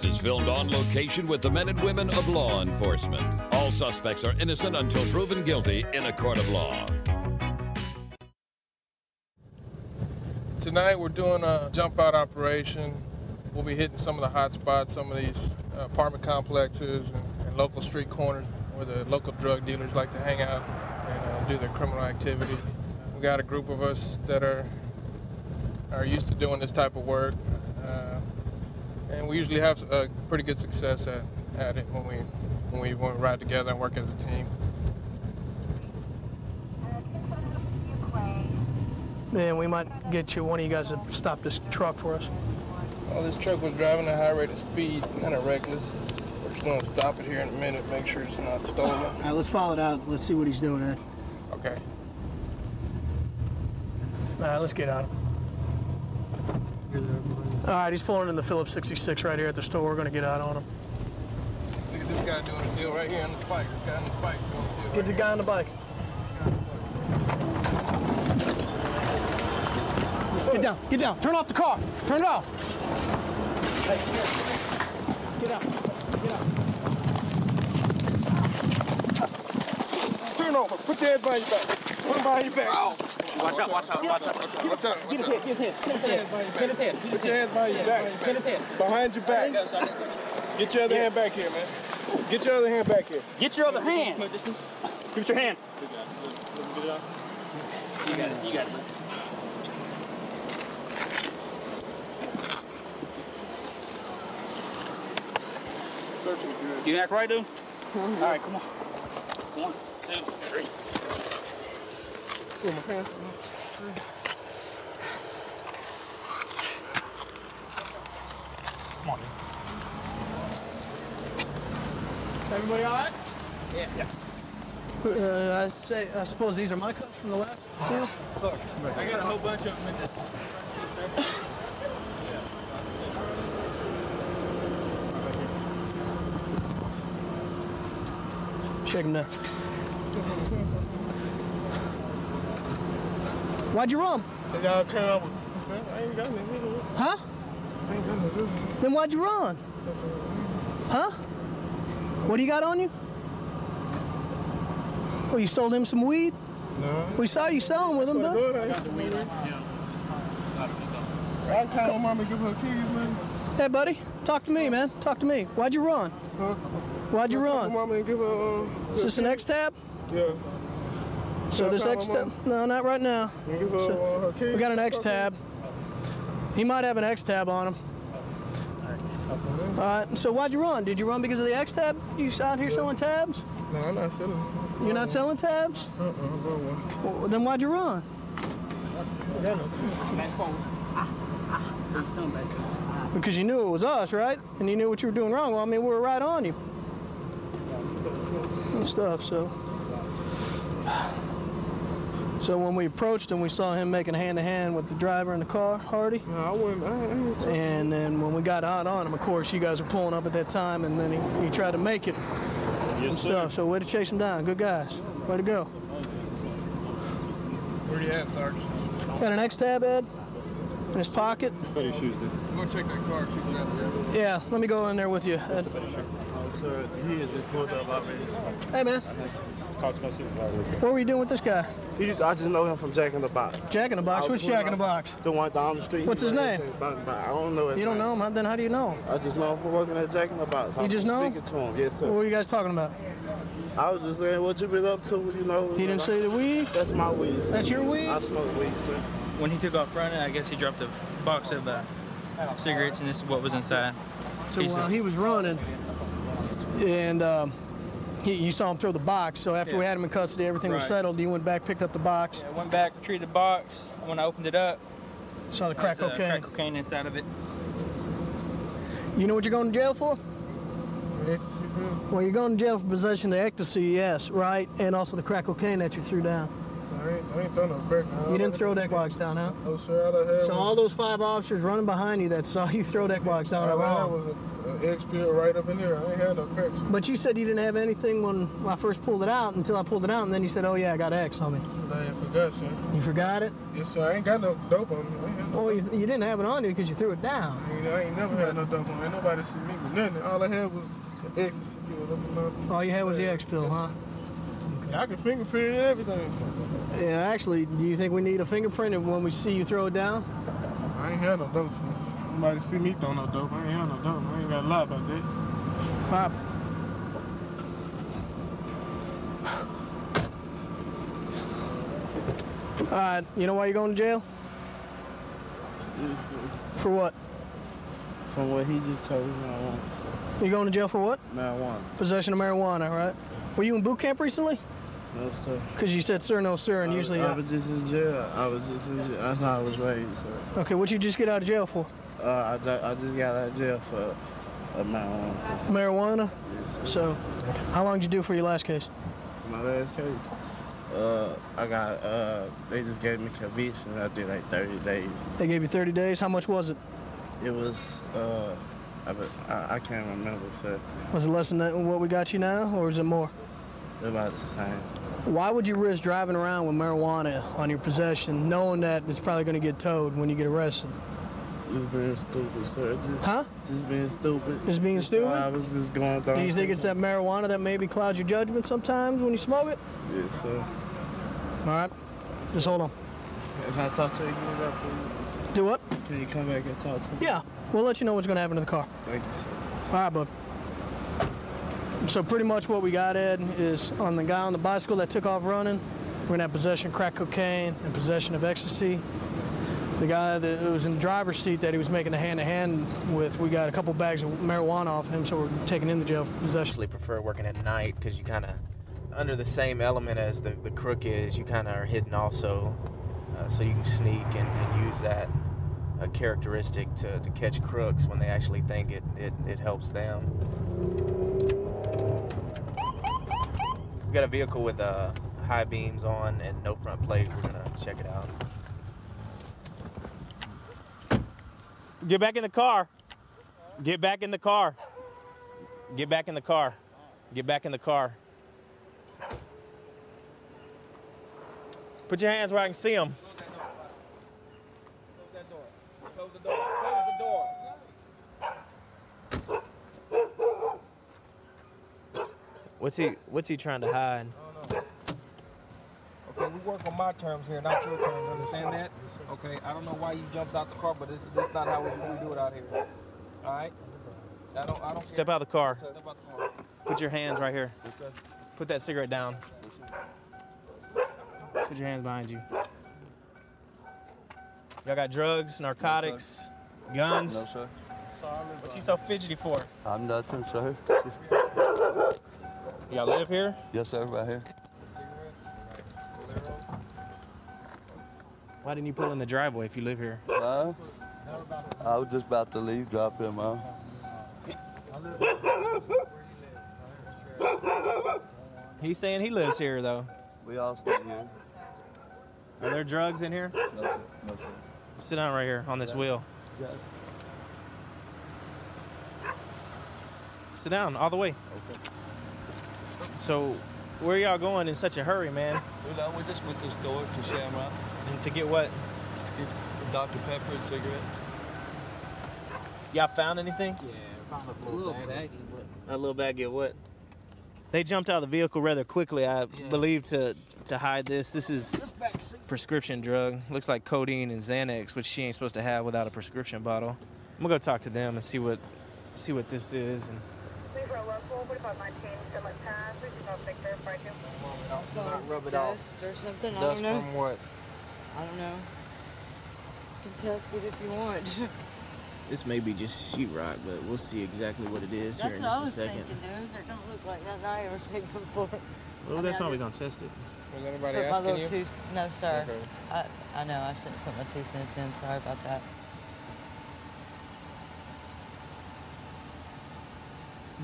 6 is filmed on location with the men and women of law enforcement. All suspects are innocent until proven guilty in a court of law. Tonight we're doing a jump-out operation. We'll be hitting some of the hot spots, some of these apartment complexes and local street corners where the local drug dealers like to hang out and do their criminal activity. We got a group of us that are used to doing this type of work, and we usually have a pretty good success at it when we ride together and work as a team. And we might get you, one of you guys to stop this truck for us. Well, this truck was driving at a high rate of speed, kind of reckless. We're just going to stop it here in a minute, make sure it's not stolen. All right, let's follow it out. Let's see what he's doing at. Okay. All right, let's get out. All right, he's pulling in the Phillips 66 right here at the store. We're going to get out on him. Look at this guy doing the deal right here on the bike. This guy on the bike doing the deal. Get the guy on the bike. Get down, get down. Turn off the car. Turn it off. Hey, get out, get out. Turn over. Put your head behind your back. Put him behind your back. Ow. Watch out, watch out, watch out. Get his head, get his head. Get his head. Put your hand behind your back. Get his head. Behind your back. Get your other hand back here, man. Get your other hand back here. Get your other hand. Give it your hands. You got it, you got it, man. You act right, dude? Mm-hmm. All right, come on. 1, 2, 3. Oh, my pants, man. Come on, dude. Everybody all right? Yeah. Yeah. I suppose these are my cups from the last deal? Look, I got a whole bunch of them in there. Shaking down. Why'd you run? Huh? Then why'd you run? Huh? What do you got on you? Oh, you sold him some weed? No. We saw you selling with him, though. I got the weed right now. I called Mama to give her keys, man. Hey, buddy. Talk to me, man. Talk to me. Why'd you run? Huh? Why'd you run? Is this an X-Tab? Yeah. So this X-Tab? No, not right now. So we got an X-Tab. He might have an X-Tab on him. All right. So why'd you run? Did you run because of the X-Tab? You out here selling tabs? No, I'm not selling. You're not selling tabs? Uh-uh. Well, then why'd you run? Because you knew it was us, right? And you knew what you were doing wrong. Well, I mean, we were right on you. And stuff, so when we approached him, we saw him making hand-to-hand with the driver in the car, Hardy. No, I wouldn't. And then when we got out on him, of course, you guys were pulling up at that time, and then he tried to make it. Yes, sir. So way to chase him down. Good guys. Way to go. Where do you have, Sergeant? Got an X-Tab, Ed? In his pocket? Spotty shoes, dude. I'm going to check that car. Yeah, let me go in there with you, Ed. Sir, he is in court of operations. Hey, man. What were you doing with this guy? I just know him from Jack in the Box. Jack in the Box? What's Jack in the Box? The one down the street. What's his name? I don't know him. You don't know him? Then how do you know him? I just know him from working at Jack in the Box. You just know him? Speaking to him, yes, sir. What were you guys talking about? I was just saying what you been up to, you know. He didn't say the weed? That's my weed, sir. That's your weed? I smoke weed, sir. When he took off running, I guess he dropped a box of cigarettes, and this is what was inside. So while he was running, and you saw him throw the box, so after we had him in custody, everything was settled. You went back, picked up the box. Yeah, I went back, retrieved the box. When I opened it up, saw the crack cocaine. Crack cocaine inside of it. You know what you're going to jail for? Ecstasy. Well, you're going to jail for possession of ecstasy, yes, right, and also the crack cocaine that you threw down. All right. I ain't throw no crack. You didn't throw deck box down, huh? No, sir. I done had all those five officers running behind you that saw you throw deck box down. I was an XP right up in here. I ain't had no crack. But you said you didn't have anything when I first pulled it out until I pulled it out, and then you said, oh, yeah, I got X on me. I ain't forgot, sir. You forgot it? Yes, sir. I ain't got no dope on me. Well, you didn't have it on you because you threw it down. I ain't never had no dope on me. Nobody see me with nothing. All I had was the X pill up and up. All you had was the X pill, huh? Okay. I can fingerprint and everything. Yeah, actually, do you think we need a fingerprint when we see you throw it down? I ain't had no dope. Nobody see me throw no dope. I ain't had no dope. I ain't got to lie about that. Pop. All right, you know why you're going to jail? Seriously. For what? From what he just told me, marijuana. So. You're going to jail for what? Marijuana. Possession of marijuana, right? Were you in boot camp recently? No, sir. Because you said, sir, no, sir, and I was just in jail. That's how I was raised, sir. Okay, what'd you just get out of jail for? I just got out of jail for marijuana. Marijuana? Yes, sir. So, how long did you do for your last case? My last case? They just gave me conviction. I did like 30 days. They gave you 30 days? How much was it? It was, I can't remember, sir. Was it less than what we got you now, or is it more? About the same. Why would you risk driving around with marijuana on your possession, knowing that it's probably going to get towed when you get arrested? Just being stupid, sir. Just being stupid. Just being stupid? I was just going down. Do you think it's that marijuana that maybe clouds your judgment sometimes when you smoke it? Yes, sir. All right. Just hold on. If I talk to you again, please. Do what? Can you come back and talk to me? Yeah. We'll let you know what's going to happen to the car. Thank you, sir. All right, bud. So pretty much what we got, Ed, is on the guy on the bicycle that took off running, we're going to have possession of crack cocaine and possession of ecstasy. The guy that was in the driver's seat that he was making a hand-to-hand with, we got a couple bags of marijuana off him, so we're taking him to jail for possession. I actually prefer working at night because you kind of, under the same element as the crook is, you kind of are hidden also, so you can sneak and use that characteristic to catch crooks when they actually think it helps them. We got a vehicle with high beams on and no front plate. We're gonna check it out. Get back in the car. Get back in the car. Get back in the car. Get back in the car. Put your hands where I can see them. Close that door. Close the door. Close the door. What's he trying to hide? I don't know. Okay, we work on my terms here, not your terms. Understand that? Okay, I don't know why you jumped out the car, but this is not how we do it out here. All right? I don't Step out of the car. Yes, step out the car. Put your hands right here. Yes, sir. Put that cigarette down. Put your hands behind you. Y'all got drugs, narcotics, no, guns? No, sir. What's he so fidgety for? I'm nothing, sir. Y'all live here? Yes, sir, right here. Why didn't you pull in the driveway if you live here? I was just about to leave, drop him off. He's saying he lives here, though. We all stay here. Are there drugs in here? No, sir. No, sir. Sit down right here on this wheel. Yes. Sit down all the way. Okay. So, where y'all going in such a hurry, man? Well, we just went to the store to Shamrock. And to get what? To get Dr. Pepper and cigarettes. Y'all found anything? Yeah, we found a little baggie. A little baggie of what? They jumped out of the vehicle rather quickly, I believe, to hide this. This is prescription drug. Looks like codeine and Xanax, which she ain't supposed to have without a prescription bottle. I'm gonna go talk to them and see what this is. And rub it off. Or something, I don't know. Dust from what? I don't know. You can test it if you want. This may be just sheetrock, but we'll see exactly what it is here in just a second. That's what I was thinking, dude. That don't look like nothing I ever seen before. Well, that's why we're going to test it. Was anybody asking you? No, sir. Okay. I know, I shouldn't put my 2 cents in. Sorry about that.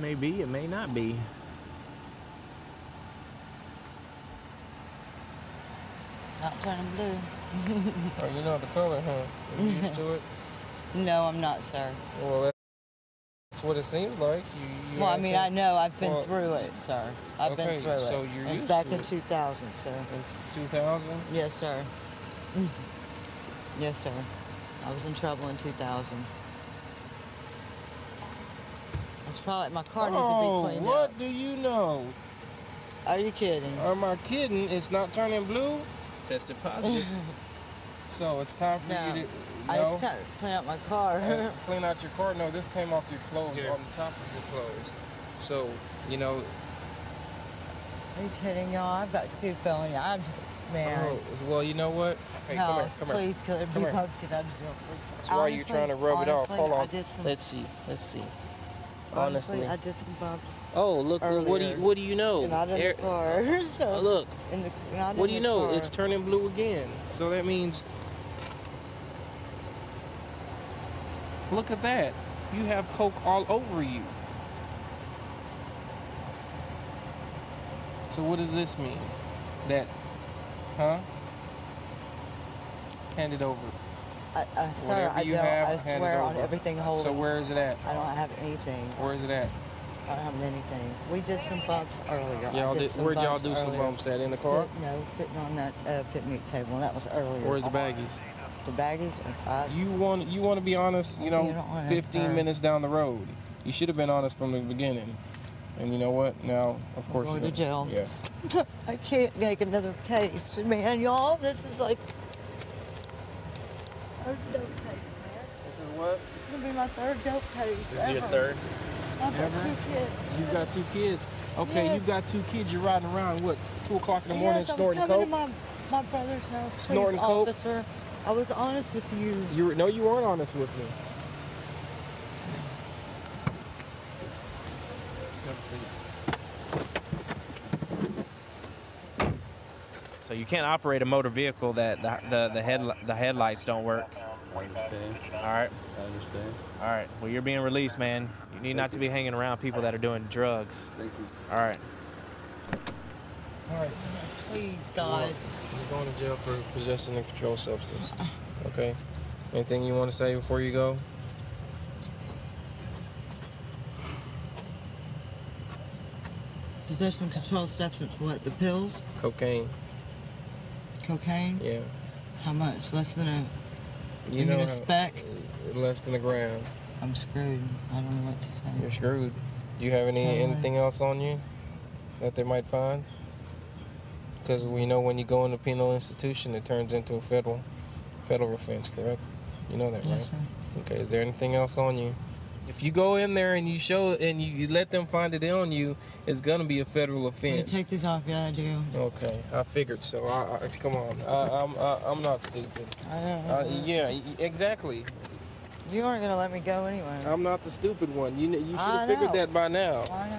May be, it may not be. Not turning blue. Oh, you know the color, huh? Are you used to it? No, I'm not, sir. Well, that's what it seems like. Well, I mean, I know. I've been through it, sir. I've been through it. So you're used to it. Back in 2000, sir. In 2000? Yes, sir. Yes, sir. I was in trouble in 2000. It's probably my car needs to be cleaned up. What do you know? Are you kidding? Am I kidding? It's not turning blue? Tested positive. So it's time for you to... No? I need to clean out my car. Clean out your car? No, this came off your clothes, on the top of your clothes. So, you know... Are you kidding, y'all? I've got two felonies. Man. Oh, well, you know what? Hey, no, come here. Please, come here. So why are you trying to rub it off? Hold on. Let's see. Honestly, I did some bumps. Oh, look! Earlier. What do you know? Not in the car. So look. What do you know? Car. It's turning blue again. So that means. Look at that! You have coke all over you. So what does this mean? That, huh? Hand it over. Sorry, I don't. I swear on everything holding. So where is it at? I don't have anything. Where is it at? I don't have anything. We did some bumps earlier. Where'd y'all do some bumps at? In the car? No, sitting on that picnic table. That was earlier. Where's the baggies? The baggies. You want to be honest. You know, 15 minutes down the road, you should have been honest from the beginning. And you know what? Now, of course, you're going to jail. Yeah. I can't make another case, man. Y'all, this is like. Third dope case, man. This is what? It's going to be my third dope case ever. Is your third? I've got two kids. You've got two kids? Okay, yes. You've got two kids. You're riding around, what, 2 o'clock in the morning snorting coke? Yes, I was coming to my brother's house, please, snorting coke? Officer, I was honest with you. No, you weren't honest with me. So you can't operate a motor vehicle that the headlights don't work. I understand. All right. I understand. All right. Well, you're being released, man. You need not to be hanging around people that are doing drugs. Thank you. All right. All right. Please, God. You're going to jail for possessing a controlled substance. Okay. Anything you want to say before you go? Possession of controlled substance. What? The pills? Cocaine. Cocaine? Yeah. How much? Less than a... You know, a speck? Less than a gram. I'm screwed. I don't know what to say. You're screwed. Do you have anything else on you that they might find? Because we know when you go into penal institution, it turns into a federal offense, correct? You know that, right? Yes, sir. Okay, is there anything else on you? If you go in there and you show and you let them find it on you, it's gonna be a federal offense. You take this off, yeah, I do. Okay, I figured so. Come on, I'm not stupid. I don't know. Yeah, exactly. You aren't gonna let me go anyway. I'm not the stupid one. You should have figured that by now. I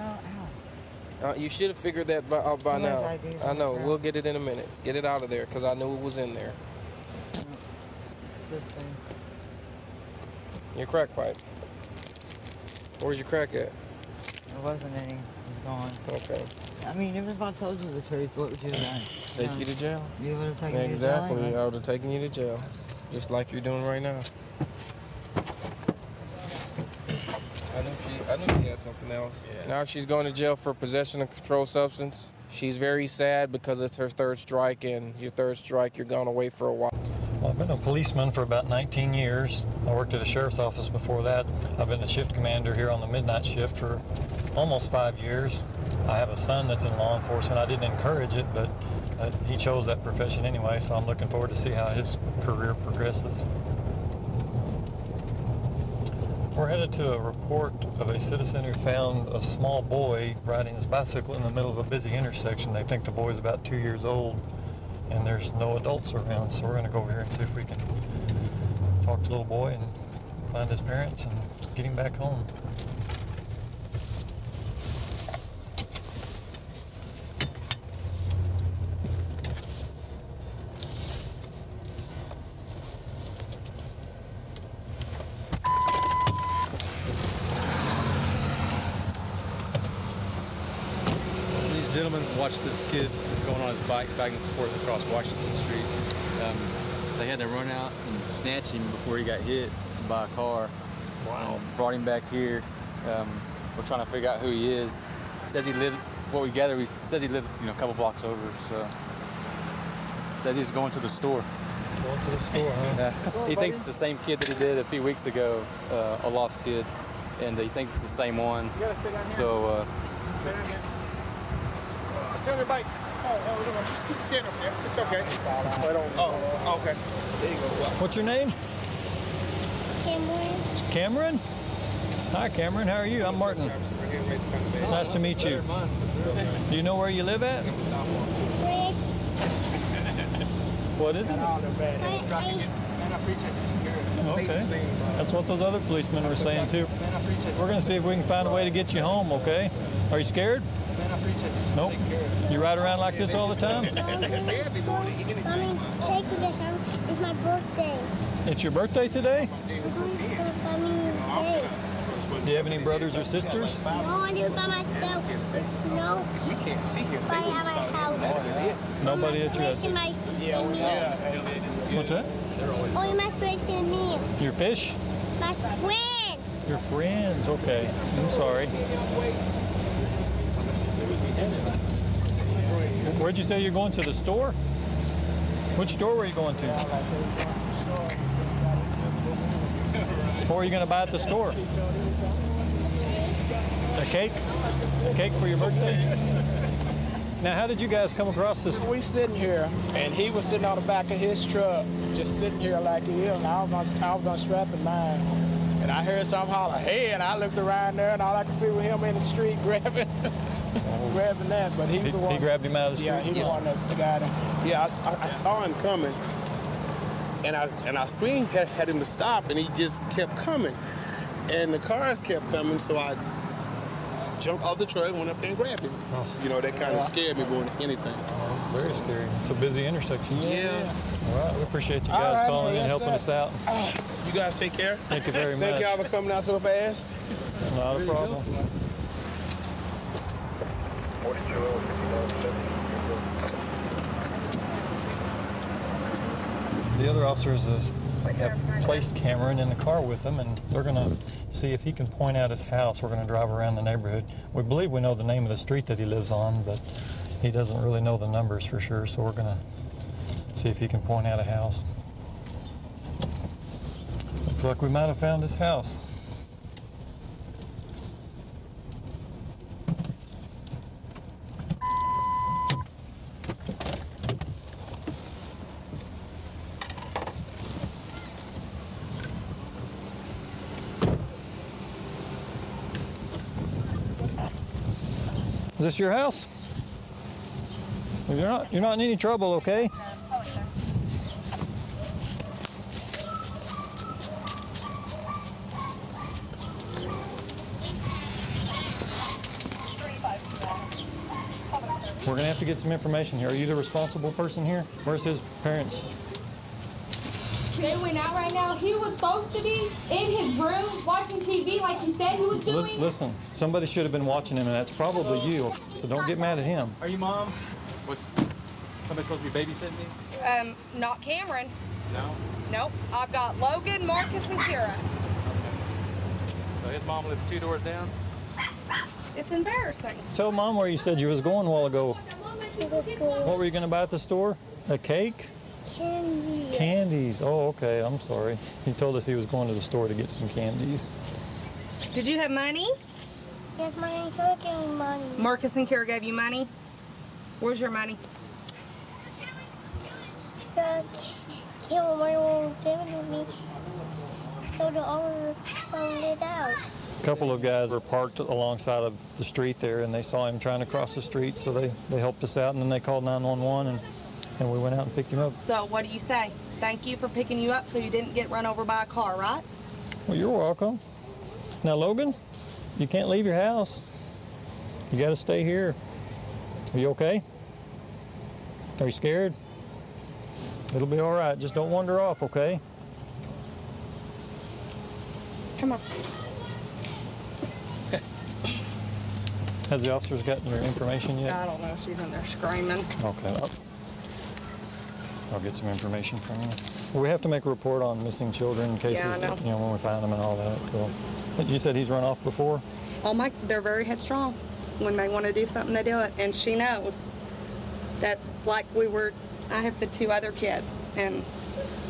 know. You should have figured that by now. I know. We'll get it in a minute. Get it out of there, cause I knew it was in there. This thing. Your crack pipe. Where's your crack at? There wasn't any. It was gone. Okay. I mean, even if I told you the truth, what would you have done? Take you to jail. You would have taken me to jail. Exactly. I would have taken you to jail. Just like you're doing right now. I knew she had something else. Yeah. Now she's going to jail for possession of controlled substance. She's very sad because it's her third strike, and your third strike, you're gone away for a while. I've been a policeman for about 19 years. I worked at a sheriff's office before that. I've been a shift commander here on the midnight shift for almost 5 years. I have a son that's in law enforcement. I didn't encourage it, but he chose that profession anyway, so I'm looking forward to see how his career progresses. We're headed to a report of a citizen who found a small boy riding his bicycle in the middle of a busy intersection. They think the boy's about 2 years old, and there's no adults around, so we're gonna go over here and see if we can talk to the little boy and find his parents and get him back home. Please gentleman watched this kid going on his bike back and forth across Washington Street. They had to run out and snatch him before he got hit by a car. Wow. Brought him back here. We're trying to figure out who he is. Says he lived, what we gather, he says he lived, you know, a couple blocks over, so. Says he's going to the store. Going to the store, huh? He thinks it's the same kid that he did a few weeks ago, a lost kid, and he thinks it's the same one. You gotta stay down here. So, stay down here. Stay on your bike. Oh, we don't want you. Just stand up there. It's okay. Oh, okay. There you go. What's your name? Cameron. Cameron? Hi, Cameron. How are you? I'm Martin. Nice to meet you. Do you know where you live at? What is it? Okay. That's what those other policemen were saying, too. We're going to see if we can find a way to get you home, okay? Are you scared? Nope. You ride around like this all the time? It's my birthday. It's your birthday today? Do you have any brothers or sisters? No, I live by myself. No. Nobody at my house. Nobody at your house? What's that? Only my fish and me. Your fish? My friends. Your friends, okay. I'm sorry. Where'd you say you're going to the store? Which store were you going to? What were you going to buy at the store? A cake? A cake for your birthday? Now, how did you guys come across this? We sitting here, and he was sitting on the back of his truck, just sitting here like he is, and I was unstrapping mine. And I heard something holler, hey, and I looked around there, and all I could see was him in the street grabbing. Grabbing that, but he was the one. He grabbed him out of the street? Yeah, he was the one that got him. Yeah, I saw him coming, and I screamed at him to stop, and he just kept coming. And the cars kept coming, so I jumped off the truck and went up there and grabbed him. Oh. You know, that kind of scared me more than anything. Oh, it's very scary. It's a busy intersection. Yeah. All right, we appreciate you guys calling and helping us out. You guys take care. Thank you very much. Thank y'all for coming out so fast. Not a problem. The other officers have placed Cameron in the car with him, and they're going to see if he can point out his house. We're going to drive around the neighborhood. We believe we know the name of the street that he lives on, but he doesn't really know the numbers for sure, so we're going to see if he can point out a house. Looks like we might have found his house. Is this your house? You're not in any trouble, okay? We're gonna have to get some information here. Are you the responsible person here? Where's his parents? They went out right now. He was supposed to be in his room watching TV like he said he was doing. Listen, somebody should have been watching him, and that's probably you, so don't get mad at him. Are you mom? Was somebody supposed to be babysitting me? Not Cameron. No? Nope. I've got Logan, Marcus, and Kira. So his mom lives 2 doors down? It's embarrassing. Tell mom where you said you was going a while ago. What were you going to buy at the store? A cake? Candies. Candies. Oh, okay. I'm sorry. He told us he was going to the store to get some candies. Did you have money? Yes, my Aunt Kira gave me money. Marcus and Kira gave you money? Where's your money? So, Kira won't give it to me, so the owner found it out. A couple of guys were parked alongside of the street there, and they saw him trying to cross the street, so they helped us out, and then they called 911, and we went out and picked him up. So what do you say? Thank you for picking you up so you didn't get run over by a car, right? Well, you're welcome. Now, Logan, you can't leave your house. You got to stay here. Are you okay? Are you scared? It'll be all right. Just don't wander off, okay? Come on. Has the officers gotten your information yet? I don't know. She's in there screaming. Okay. I'll get some information from you. We have to make a report on missing children cases, yeah, you know, when we find them and all that. So, you said he's run off before? Oh, Mike, they're very headstrong. When they want to do something, they do it. And she knows. That's like we were, I have the two other kids, and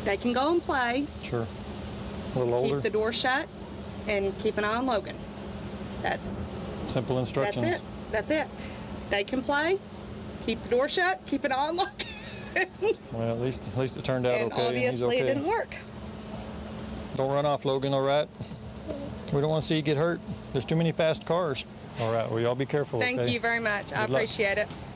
they can go and play. Sure. A little older. Keep the door shut and keep an eye on Logan. That's simple instructions. That's it. That's it. They can play, keep the door shut, keep an eye on Logan. Well, at least it turned out okay. Obviously, it didn't work. Don't run off, Logan. All right. We don't want to see you get hurt. There's too many fast cars. All right. Well, y'all be careful. Thank you very much. I appreciate it.